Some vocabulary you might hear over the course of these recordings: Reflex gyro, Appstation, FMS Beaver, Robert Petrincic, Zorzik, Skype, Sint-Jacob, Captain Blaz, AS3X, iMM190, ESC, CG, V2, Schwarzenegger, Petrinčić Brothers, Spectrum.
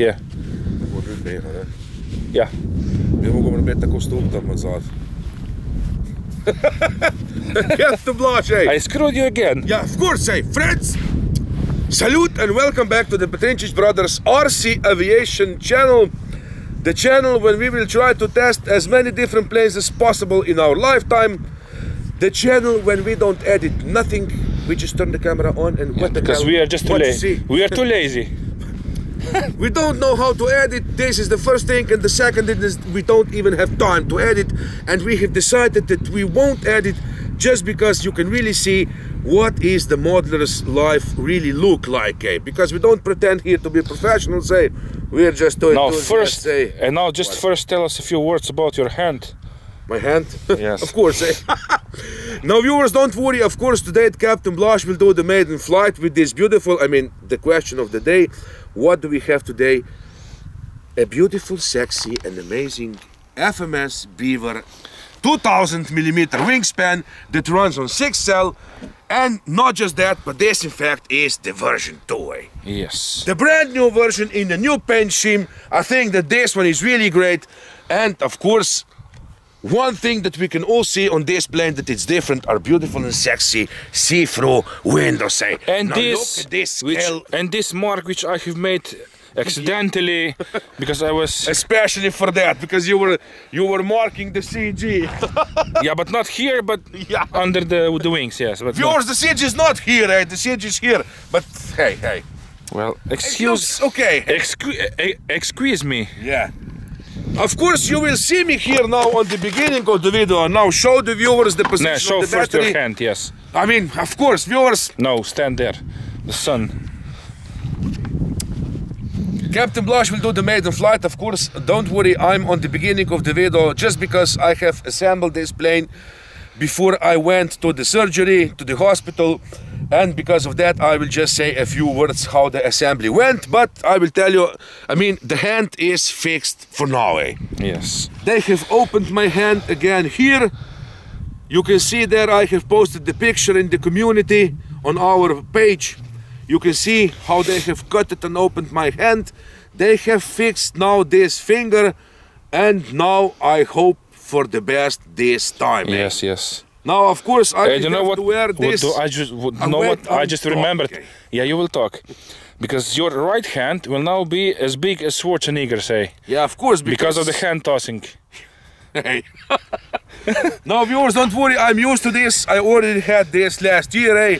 keer. Gewoon rugbenen, hè? Ja. We mogen een beetje kostuum dan met zaad. Captain Blaz, hey! I screwed you again. Yeah, of course, hey! Friends! Salute and welcome back to the Petrinčić Brothers RC Aviation channel. The channel when we will try to test as many different planes as possible in our lifetime. The channel when we don't edit nothing, we just turn the camera on and what the Because we are just too lazy. We are too lazy. We don't know how to edit. This is the first thing, and the second is we don't even have time to edit, and we have decided that we won't edit just because you can really see what is the modeler's life really look like, eh? Because we don't pretend here to be professionals, eh? We're just doing now, first tell us a few words about your hand. My hand? Yes. Of course, eh? Now viewers, don't worry, of course today Captain Blaz will do the maiden flight with this beautiful, I mean the question of the day, what do we have today? A beautiful, sexy and amazing FMS Beaver 2000mm wingspan that runs on 6L, and not just that, but this in fact is the version 2. Eh? Yes. The brand new version in the new paint scheme. I think that this one is really great, and of course one thing that we can all see on this plane that it's different are beautiful and sexy see-through windows. Eh? And now this, look at this this mark which I have made accidentally because I was especially for that because you were marking the CG. Yeah, but not here, but yeah, under the wings. Yes, but yours the CG is not here. Eh? The CG is here. But hey, hey. Well, excuse me. Yeah. Of course, you will see me here now on the beginning of the video. Now show the viewers the position of the battery. Show first your hand, yes. I mean, of course, viewers. No, stand there. The sun. Captain Blaz will do the maiden flight, of course. Don't worry, I'm on the beginning of the video just because I have assembled this plane before I went to the surgery, to the hospital. And because of that, I will just say a few words how the assembly went, but I will tell you, I mean, the hand is fixed for now, eh? Yes. They have opened my hand again here. You can see there I have posted the picture in the community on our page. You can see how they have cut it and opened my hand. They have fixed now this finger, and now I hope for the best this time. Yes, eh? Yes. Now, of course, I don't know what to wear this. I just remembered. Okay. Yeah, you will talk, because your right hand will now be as big as Schwarzenegger, say. Yeah, of course, because of the hand tossing. Hey. Now, viewers, don't worry. I'm used to this. I already had this last year. Eh?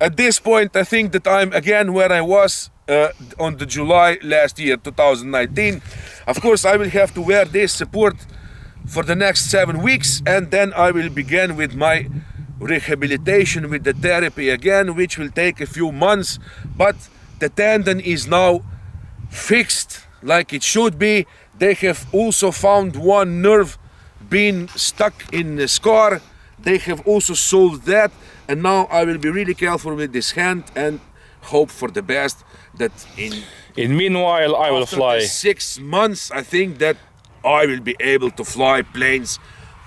At this point, I think that I'm again where I was on the July last year, 2019. Of course, I will have to wear this support for the next 7 weeks, and then I will begin with my rehabilitation with the therapy again, which will take a few months, but the tendon is now fixed like it should be. They have also found one nerve being stuck in the scar. They have also solved that, and now I will be really careful with this hand and hope for the best that in meanwhile I will fly. 6 months I think that I will be able to fly planes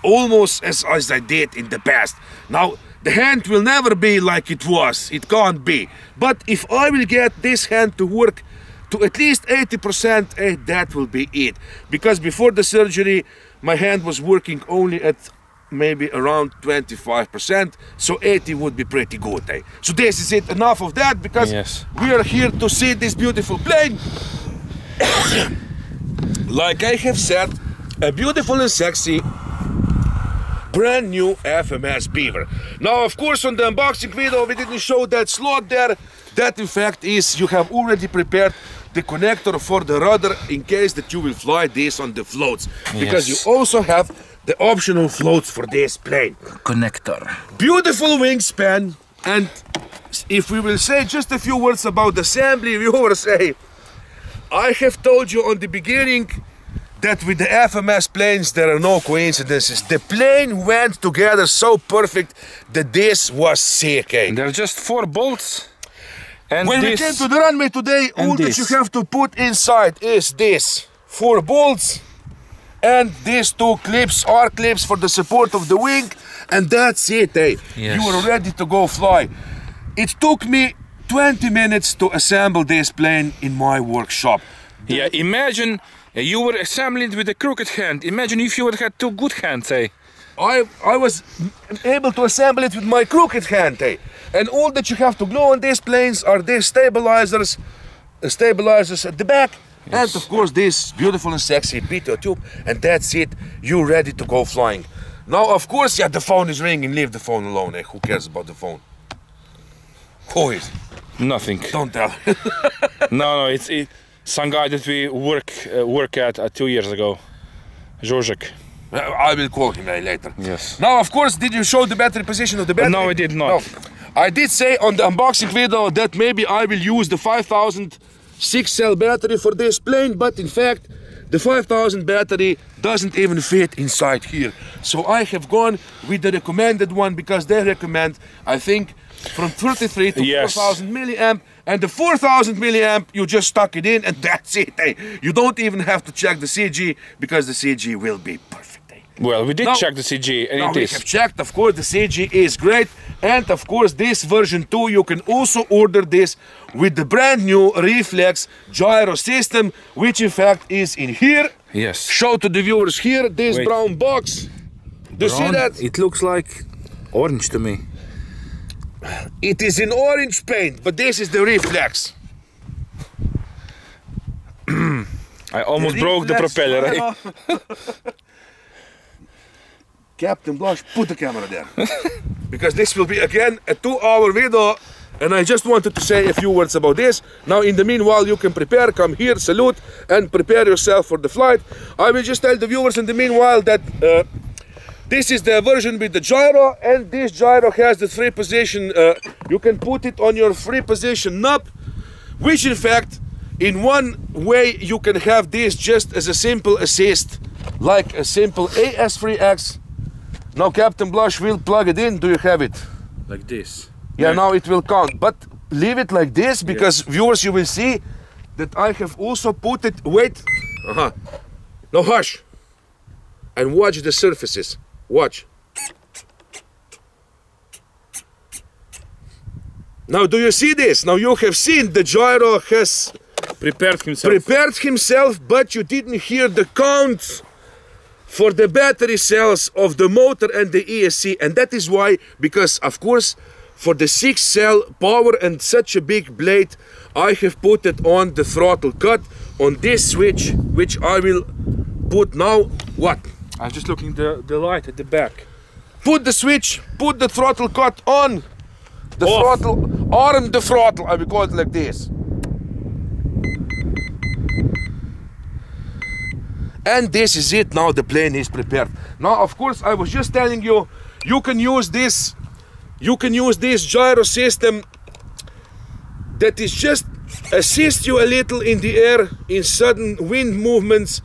almost as I did in the past. Now, the hand will never be like it was. It can't be. But if I will get this hand to work to at least 80%, that will be it. Because before the surgery, my hand was working only at maybe around 25%, so 80 would be pretty good. Eh? So this is it. Enough of that, because yes, we are here to see this beautiful plane. Like I have said, a beautiful and sexy brand new FMS Beaver. Now, of course, on the unboxing video, we didn't show that slot there. That, in fact, is you have already prepared the connector for the rudder in case that you will fly this on the floats. Yes. Because you also have the optional floats for this plane. Connector. Beautiful wingspan. And if we will say just a few words about the assembly, we will say, I have told you on the beginning that with the FMS planes there are no coincidences. The plane went together so perfect that this was sick. Eh? There are just 4 bolts. And when we came to the runway today, all that you have to put inside is this 4 bolts and these 2 clips, R-clips for the support of the wing, and that's it. Eh? Yes. You were ready to go fly. It took me 20 minutes to assemble this plane in my workshop. Yeah, imagine you were assembling with a crooked hand. Imagine if you would had two good hands, eh? I was able to assemble it with my crooked hand, eh? And all that you have to glue on these planes are these stabilizers, at the back, yes. And of course this beautiful and sexy pitot tube, and that's it, you're ready to go flying. Now of course, yeah, the phone is ringing, leave the phone alone, eh? Who cares about the phone? Who is it? Nothing. Don't tell. No, it's some guy that we work at 2 years ago, Zorzik. I will call him later. Yes. Now, of course, did you show the battery position of the battery? No, I did not. No. I did say on the unboxing video that maybe I will use the 5000 6-cell battery for this plane, but in fact, the 5000 battery doesn't even fit inside here. So I have gone with the recommended one because they recommend, I think, from 33 to yes. 4000 milliamp, and the 4000 milliamp you just stuck it in and that's it. Eh? You don't even have to check the CG because the CG will be perfect. Eh? Well, we did check the CG and it is. We have checked, of course, the CG is great, and of course this version 2 you can also order this with the brand new Reflex gyro system, which in fact is in here. Yes. Show to the viewers here this brown box. Do you see that? It looks like orange to me. It is in orange paint, but this is the Reflex. I almost broke the propeller. Right? Captain Blaz, put the camera there. Because this will be again a 2-hour video, and I just wanted to say a few words about this. Now in the meanwhile you can prepare, come here, salute, and prepare yourself for the flight. I will just tell the viewers in the meanwhile that this is the version with the gyro, and this gyro has the 3 position. You can put it on your 3 position knob, which in fact in one way you can have this just as a simple assist, like a simple AS3X. Now Captain Blaz will plug it in. Do you have it? Like this. Yeah, right. Now it will count, but leave it like this because viewers, you will see that I have also put it, no, hush, and watch the surfaces. Watch. Now do you see this? Now you have seen the gyro has prepared himself, but you didn't hear the count for the battery cells of the motor and the ESC, and that is why, because of course for the 6-cell power and such a big blade, I have put it on the throttle cut on this switch, which I will put now. What? I was just looking at the light at the back. Put the switch, put the throttle cut on, the throttle, arm the throttle, I will call it like this. And this is it, now the plane is prepared. Now of course I was just telling you, you can use this, gyro system that is just assist you a little in the air in sudden wind movements.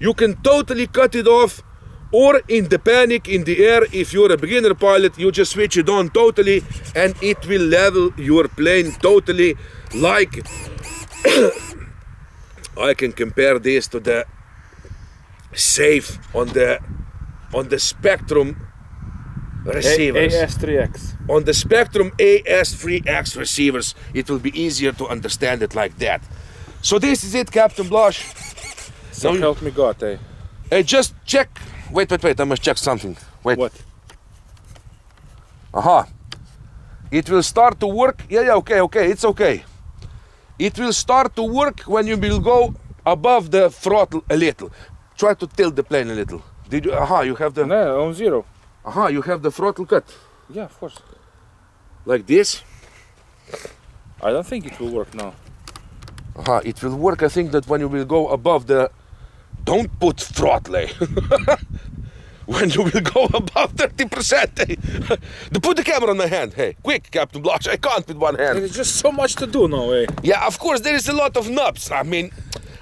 You can totally cut it off, or in the panic in the air, if you're a beginner pilot, you just switch it on totally and it will level your plane totally, like I can compare this to the safe on the Spectrum receivers. AS3X. On the Spectrum AS3X receivers, it will be easier to understand it like that. So this is it, Captain Blaz. So help me God, eh? Hey, just check. Wait, I must check something. Wait. What? Aha. It will start to work. Yeah, okay, it's okay. It will start to work when you will go above the throttle a little. Try to tilt the plane a little. Did you? Aha, you have the... No, on zero. Aha, you have the throttle cut. Yeah, of course. Like this? I don't think it will work now. Aha, it will work, I think, that when you will go above the... Don't put throttle, eh? When you will go above 30%, eh? Put the camera on my hand, hey. Quick, Captain Blaz, I can't with one hand. There's just so much to do now, eh? Yeah, of course, there is a lot of knobs, I mean...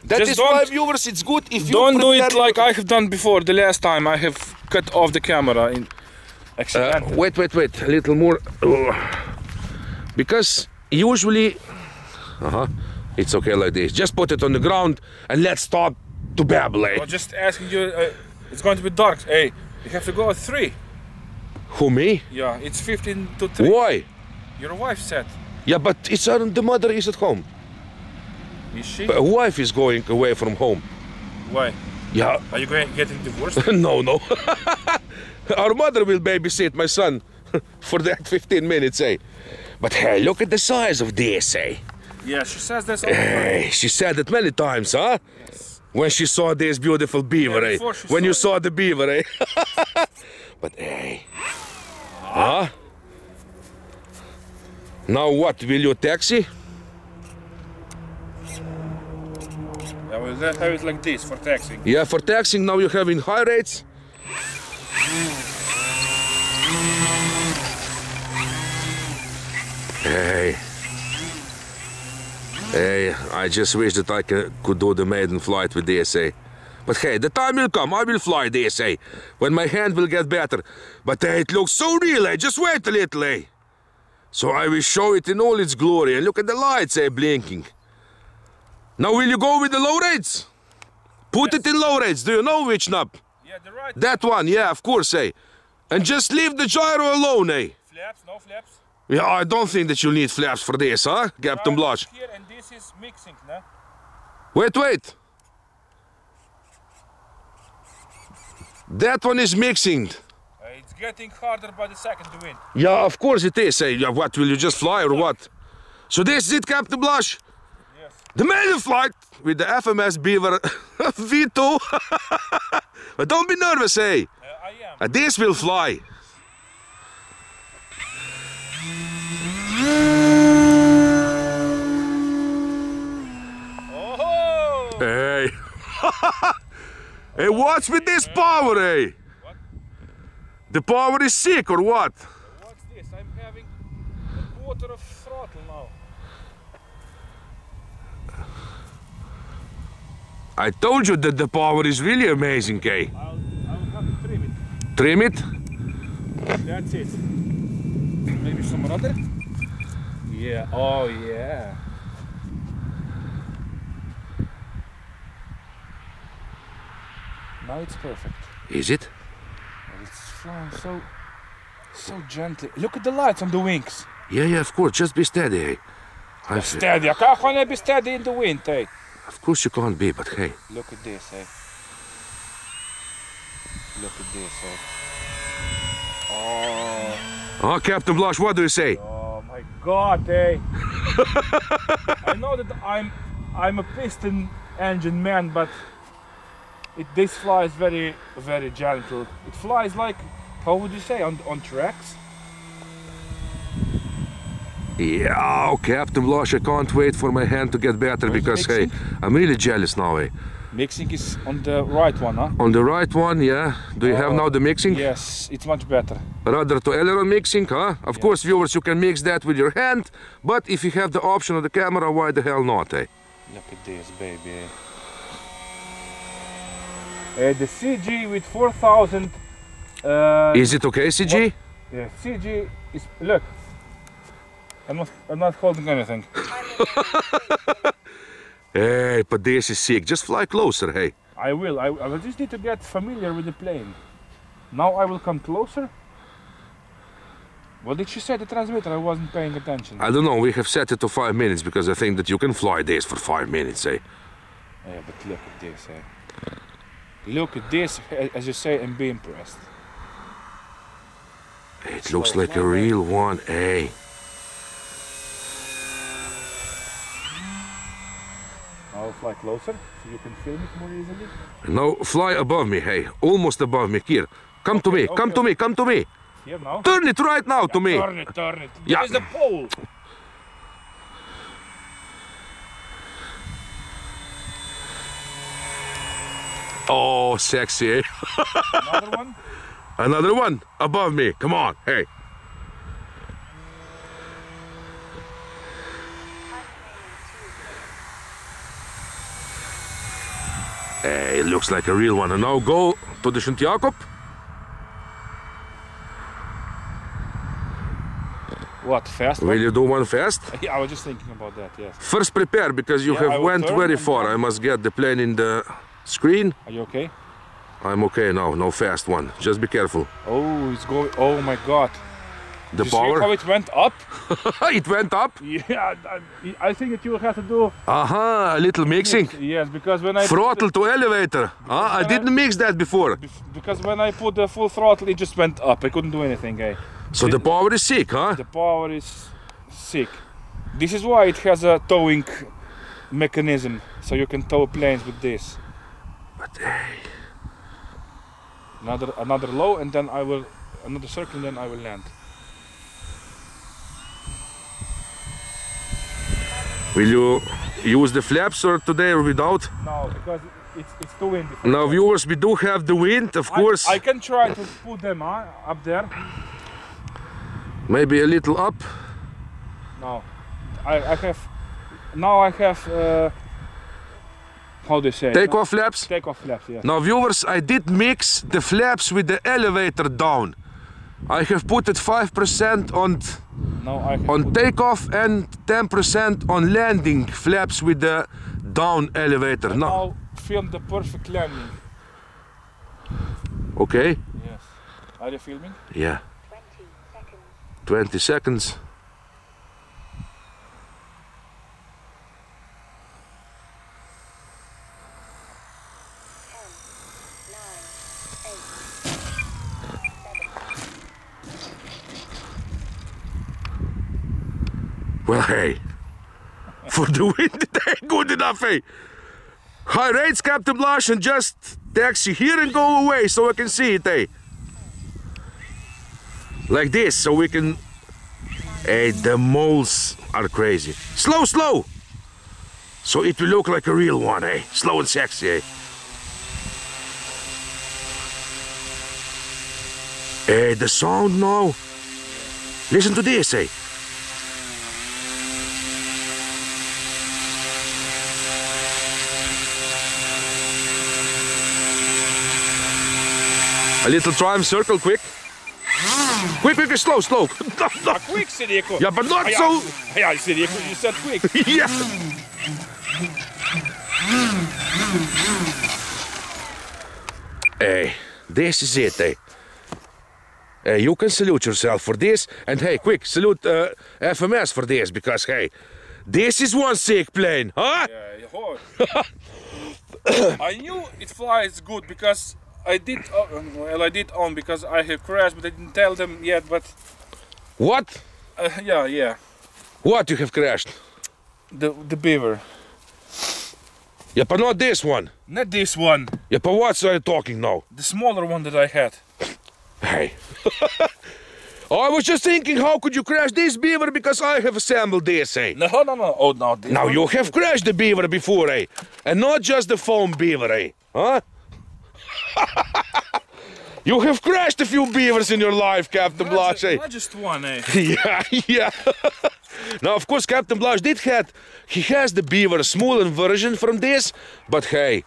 That just is why, viewers, it's good if you don't do it like I have done before. The last time I have cut off the camera in accidentally. Wait, a little more, because usually, it's okay like this. Just put it on the ground and let's start to babble. Eh? I'm just asking you. It's going to be dark. Hey, you have to go at 3. Who, me? Yeah, it's 15 to 3. Why? Your wife said. Yeah, but it's the mother is at home. Is she? Wife is going away from home. Why? Yeah. Are you going getting divorced? No, no. Our mother will babysit my son for that 15 minutes, eh? But hey, look at the size of this, eh? Yeah, she says this all the time. She said it many times, huh? Yes. When she saw this beautiful beaver, yeah, eh? When you saw the beaver, eh? But hey. Huh? Now what, will you taxi? I will have it like this for taxing. Yeah, for taxing now you're having high rates. Hey. Hey, I just wish that I could do the maiden flight with this, eh? But hey, the time will come, I will fly this, eh? When my hand will get better. But hey, it looks so real, eh? Just wait a little, eh? So I will show it in all its glory, and look at the lights, eh, blinking. Now will you go with the low rates? Put yes. It in low rates, do you know which knob? Yeah, the right. That one, yeah, of course, eh. And just leave the gyro alone, eh. Flaps, no flaps? Yeah, I don't think that you need flaps for this, huh, Captain Blaz? Here and this is mixing, no? Wait, wait. That one is mixing. It's getting harder by the second to win. Yeah, of course it is. Hey, what, will you just fly or what? So this is it, Captain Blaz? Yes. The maiden flight with the FMS Beaver V2. But don't be nervous, hey. I am. This will fly. Oh. Hey. Hey, what's with this power, hey? The power is sick or what? What's this? I'm having a quarter of throttle now. I told you that the power is really amazing, Kay. I'll have to trim it. Trim it? That's it. Maybe some rudder? Yeah, oh yeah. Now it's perfect. Is it? So gently. Look at the lights on the wings. Yeah, yeah, of course. Just be steady, eh? I'm steady. I can't be steady in the wind, eh? Of course you can't be, but hey. Look at this, eh? Look at this, eh? Oh. Oh, Captain Blaz, what do you say? Oh my God, eh? I know that I'm a piston engine man, but. This flies very, very gentle. It flies like, how would you say, on tracks? Yeah, oh, Captain Blaz, I can't wait for my hand to get better because, hey, I'm really jealous now, eh? Mixing is on the right one, huh? On the right one, yeah. Do you have now the mixing? Yes, it's much better. Rather to aileron mixing, huh? Of course, viewers, you can mix that with your hand, but if you have the option of the camera, why the hell not, eh? Look at this, baby, eh? The CG with 4000. Is it okay, CG? Yeah, CG is. Look, I'm not holding anything. Hey, but this is sick. Just fly closer, hey. I will just need to get familiar with the plane. Now I will come closer. What did she say? The transmitter. I wasn't paying attention. I don't know. We have set it to 5 minutes because I think that you can fly this for 5 minutes, eh? Yeah, but look at this, eh? Look at this, as you say, and be impressed. It looks like a real one, eh? I'll fly closer, so you can film it more easily. Now fly above me, hey, almost above me, here. Come to me, come to me, come to me. Here now? Turn it right now to me. Turn it, turn it. There's the pole. Oh, sexy, eh? Another one? Another one above me. Come on, hey. Hey, it looks like a real one. And now go to the Sint-Jacob. What, fast? Will you do one fast? Yeah, I was just thinking about that, yes. First prepare, because you have went very far. I must get the plane in the... screen. Are you okay? I'm okay now, no fast one. Just be careful. Oh, it's going. Oh my God. The power. How it went up? It went up? Yeah, I think that you will have to do... Aha, a little mixing? Yes, because when I... Throttle to elevator. I didn't mix that before. Because when I put the full throttle, it just went up. I couldn't do anything. So the power is sick, huh? The power is sick. This is why it has a towing mechanism. So you can tow planes with this. But hey... Another low and then I will... Another circle and then I will land. Will you use the flaps or today or without? No, because it's too windy. Now viewers, we do have the wind, of course. I can try to put them up there. Maybe a little up. No, I have. How do you say? Take-off flaps. Take-off flaps. Yeah. Now viewers, I did mix the flaps with the elevator down. I have put it 5% on takeoff and 10% on landing flaps with the down elevator. And now film the perfect landing. Okay. Yes. Are you filming? Yeah. 20 seconds. 20 seconds. Well, hey, for the wind today, good enough, hey. High rates, Captain Blaz, and just taxi here and go away so I can see it, hey. Like this, so we can... Hey, the moles are crazy. Slow, slow! So it will look like a real one, hey. Slow and sexy, hey. Hey, the sound now. Listen to this, hey. A little triumph circle, quick. Quick, quick, slow, slow. No. Quick, Sirijko. Yeah, but not so... Yeah, Sirijko, you said quick. Yeah. Hey, this is it, hey. Hey, you can salute yourself for this. And hey, quick, salute FMS for this, because hey, this is one sick plane, huh? Yeah, I knew it flies good because I did on because I have crashed, but I didn't tell them yet. But what? Yeah. What you have crashed? The Beaver. Yeah, but not this one. Not this one. Yeah, but what are you talking now? The smaller one that I had. Hey. I was just thinking, how could you crash this Beaver because I have assembled this, eh? No. Oh, no. Now you have crashed the Beaver before, eh? And not just the foam Beaver, eh? Huh? You have crashed a few Beavers in your life, Captain Blaz. Not just one, eh? Yeah. Now, of course, Captain Blaz has the Beaver smaller version from this, but hey,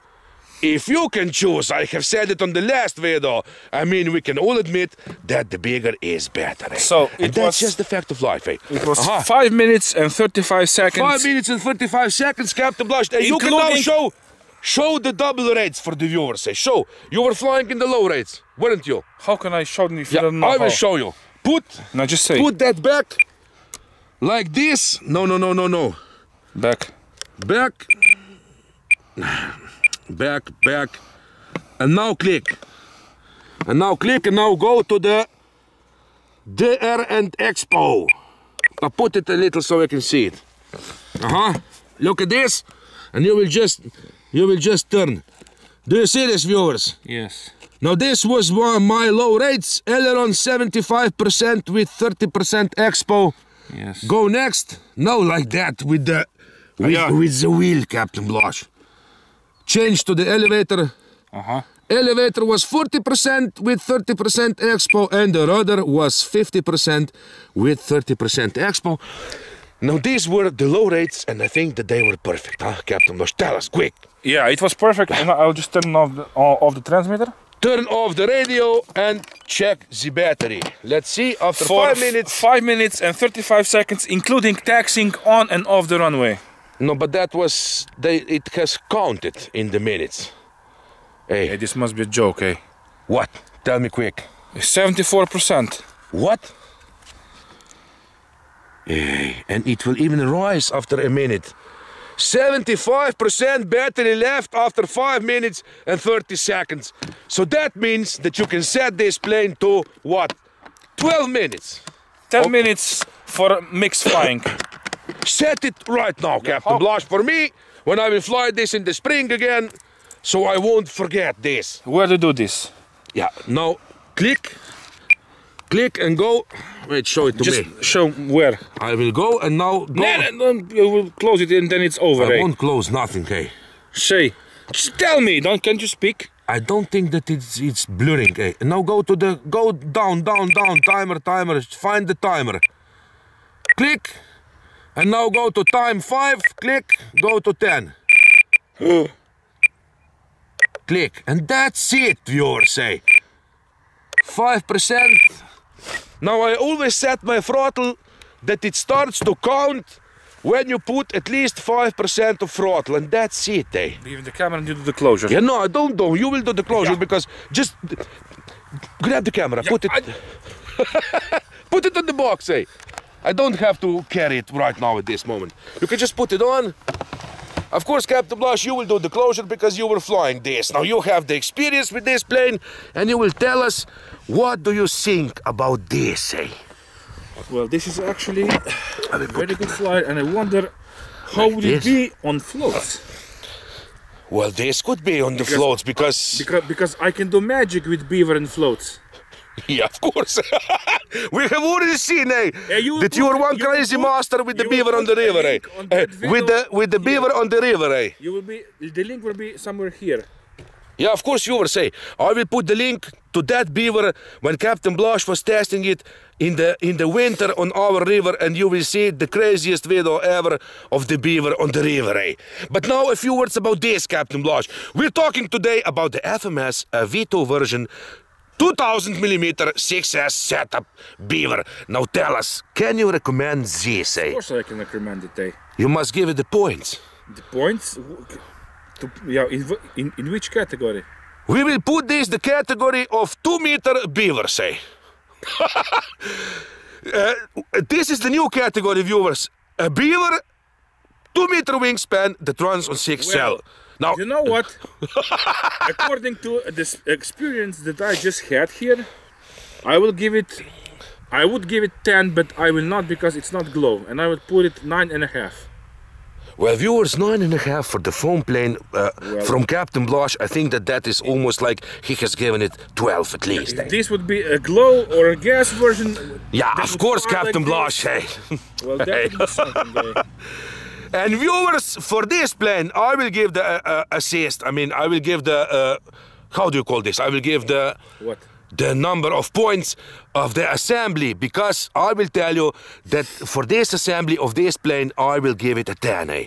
if you can choose, I have said it on the last video. I mean, we can all admit that the bigger is better. Eh? So and that's just the fact of life. Eh? It was 5 minutes and 35 seconds. 5 minutes and 35 seconds, Captain Blaz. And you can now show. Show the double rates for the viewers. Show. You were flying in the low rates, weren't you? How can I show them if you don't know? I will show you. Put that back like this. No. Back. And now click. And now go to the DR and Expo. I put it a little so I can see it. Look at this, and you will just. You will just turn. Do you see this, viewers? Yes. Now this was one of my low rates. Aileron 75% with 30% expo. Yes. Go next. Now like that with the wheel, Captain Blaz. Change to the elevator. Elevator was 40% with 30% expo, and the rudder was 50% with 30% expo. Now these were the low rates, and I think that they were perfect, huh, Captain Blaz? Tell us, quick! Yeah, it was perfect, and I'll just turn off the transmitter. Turn off the radio and check the battery. Let's see, after 5 minutes... 5 minutes and 35 seconds, including taxiing on and off the runway. No, but that was... it has counted in the minutes. Hey, this must be a joke, eh? What? Tell me quick. 74%. What? And it will even rise after a minute. 75% battery left after 5 minutes and 30 seconds. So that means that you can set this plane to what? 12 minutes. 10 minutes for mixed flying. Set it right now, Captain Blaz, for me, when I will fly this in the spring again, so I won't forget this. Where to do this? Yeah, now click, click and go. Wait, show it to me. Just show where. I will go and now go. No, no, no, you will close it and then it's over. I won't close nothing, hey. Say, just tell me, can't you speak? I don't think that it's blurring, hey. Now go to the, go down, down, down, timer, timer, find the timer. Click. And now go to time 5, click, go to 10. Click, and that's it, viewers, say. 5%. Now I always set my throttle that it starts to count when you put at least 5% of throttle, and that's it, eh? Leave the camera and you do the closure. Yeah, no, I don't do. You will do the closure, because just grab the camera, put it... put it on the box, eh? I don't have to carry it right now at this moment. You can just put it on. Of course, Captain Blaz, you will do the closure because you were flying this. Now you have the experience with this plane and you will tell us what do you think about this, eh? Well, this is actually a very good flight and I wonder how would it be on floats? Well, this could be on the floats because I can do magic with Beaver and floats. Yeah, of course. We have already seen, eh, that you are one crazy master with the Beaver on the river, eh? With the Beaver on the river, eh? You will be, the link will be somewhere here. Yeah, of course you will say. I will put the link to that Beaver when Captain Blaz was testing it in the winter on our river, and you will see the craziest video ever of the Beaver on the river, eh? But now a few words about this, Captain Blaz. We're talking today about the FMS V2 version 2000mm 6S setup Beaver. Now tell us, can you recommend this, eh? Of course I can recommend it, eh? You must give it the points. The points? In which category? We will put this the category of 2-meter Beavers, eh? This is the new category, viewers. A Beaver, 2-meter wingspan that runs on 6 cell. Now, you know what? According to this experience that I just had here, I will give it, I would give it 10, but I will not because it's not glow, and I would put it 9.5. Well, viewers, 9.5 for the foam plane from Captain Blaz. I think that is almost like he has given it 12 at least. If this would be a glow or a gas version. Yeah, of course, Captain Blaz. Hey. Well, that would be something. And viewers, for this plane, I will give the assist. I mean, I will give the how do you call this? I will give the the number of points of the assembly, because I will tell you that for this assembly of this plane, I will give it a 10. Eh?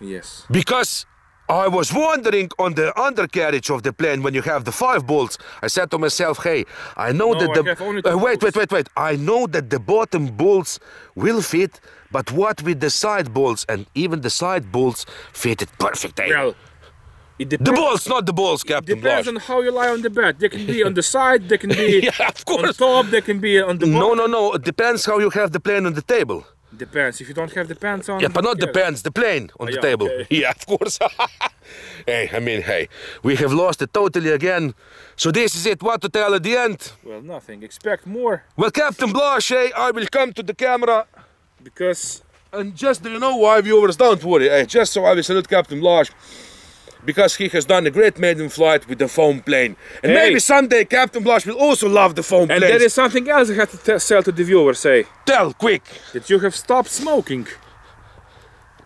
Yes. Because I was wondering on the undercarriage of the plane when you have the 5 bolts. I said to myself, hey, I know that the... Wait. I know that the bottom bolts will fit, but what with the side bolts? And even the side bolts fitted perfectly. Well, the bolts, not the balls, Captain Blaz. It depends on how you lie on the bed. They can be on the side, they can be on top, they can be on the bottom. No. It depends how you have the plane on the table. Depends. If you don't have the pants on... Yeah, but not the pants, the plane on the table. Okay. Yeah, of course. Hey, I mean, hey, we have lost it totally again. So this is it. What to tell at the end? Well, nothing. Expect more. Well, Captain Blaz, hey, I will come to the camera. Because... And just, you know why, viewers, don't worry. Hey, just so I will salute Captain Blaz. Because he has done a great maiden flight with the foam plane. And maybe someday Captain Blaz will also love the foam plane. And there is something else I have to tell to the viewers, eh? Tell, quick! That you have stopped smoking.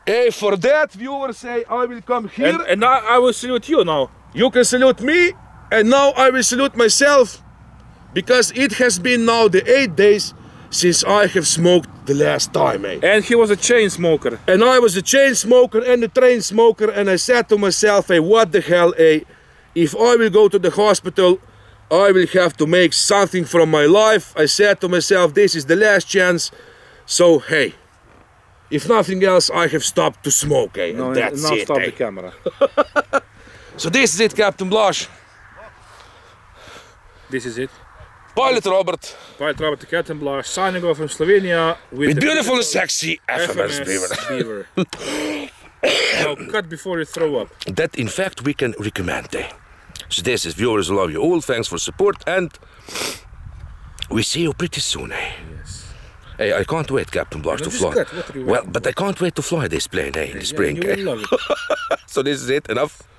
Hey, for that, viewers, say, I will come here. And I will salute you now. You can salute me, and now I will salute myself. Because it has been now the 8 days since I have smoked the last time, eh? And he was a chain smoker. And I was a chain smoker and a train smoker, and I said to myself, hey, what the hell, eh? If I will go to the hospital, I will have to make something from my life. I said to myself, this is the last chance. So, hey, if nothing else, I have stopped to smoke, eh? No, and that's it, stop the camera. So this is it, Captain Blaz. This is it. Pilot Robert the Captain Blaz, signing off from Slovenia with beautiful and sexy FMS Beaver. Now cut before you throw up. That in fact we can recommend. So this is viewers, love you all, thanks for support and we see you pretty soon. Yes. Hey, I can't wait, Captain Blaz, to fly. Well, but I can't wait to fly this plane in the spring. So this is it, enough.